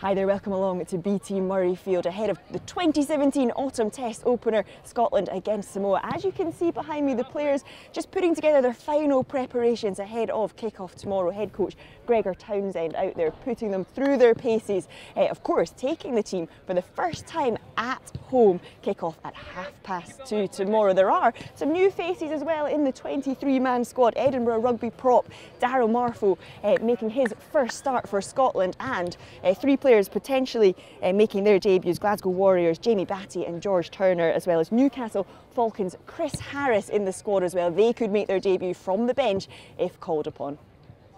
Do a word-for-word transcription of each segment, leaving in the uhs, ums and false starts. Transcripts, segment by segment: Hi there, welcome along to B T Murrayfield ahead of the twenty seventeen Autumn Test opener, Scotland against Samoa. As you can see behind me, the players just putting together their final preparations ahead of kick-off tomorrow. Head coach Gregor Townsend out there putting them through their paces. Eh, of course, taking the team for the first time at home. Kick-off at half past two tomorrow. There are some new faces as well in the twenty-three man squad. Edinburgh Rugby prop Daryl Marfo eh, making his first start for Scotland, and eh, three players Players potentially uh, making their debuts, Glasgow Warriors, Jamie Batty and George Turner, as well as Newcastle Falcons' Chris Harris in the squad as well. They could make their debut from the bench if called upon.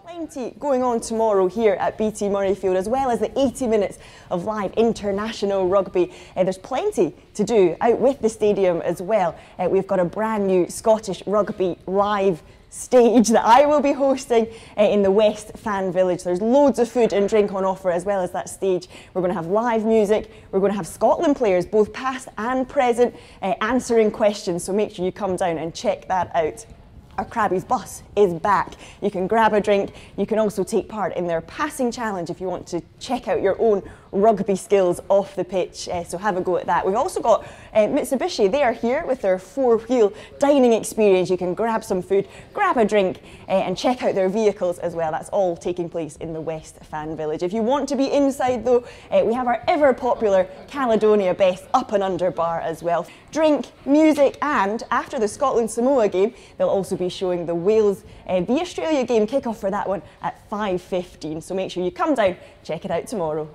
Plenty going on tomorrow here at B T Murrayfield, as well as the eighty minutes of live international rugby. Uh, there's plenty to do out with the stadium as well. Uh, we've got a brand new Scottish Rugby live stage that I will be hosting uh, in the West Fan Village. There's loads of food and drink on offer, as well as that stage. We're going to have live music, we're going to have Scotland players, both past and present, uh, answering questions, so make sure you come down and check that out. Our Krabby's bus is back. You can grab a drink, you can also take part in their passing challenge if you want to check out your own rugby skills off the pitch, uh, so have a go at that. We've also got uh, Mitsubishi. They are here with their four-wheel dining experience. You can grab some food, grab a drink uh, and check out their vehicles as well. That's all taking place in the West Fan Village. If you want to be inside though, uh, we have our ever-popular Caledonia Best Up and Under Bar as well. Drink, music, and after the Scotland-Samoa game, they'll also be be showing the Wales uh, the Australia game, kick-off for that one at five fifteen, so make sure you come down, check it out tomorrow.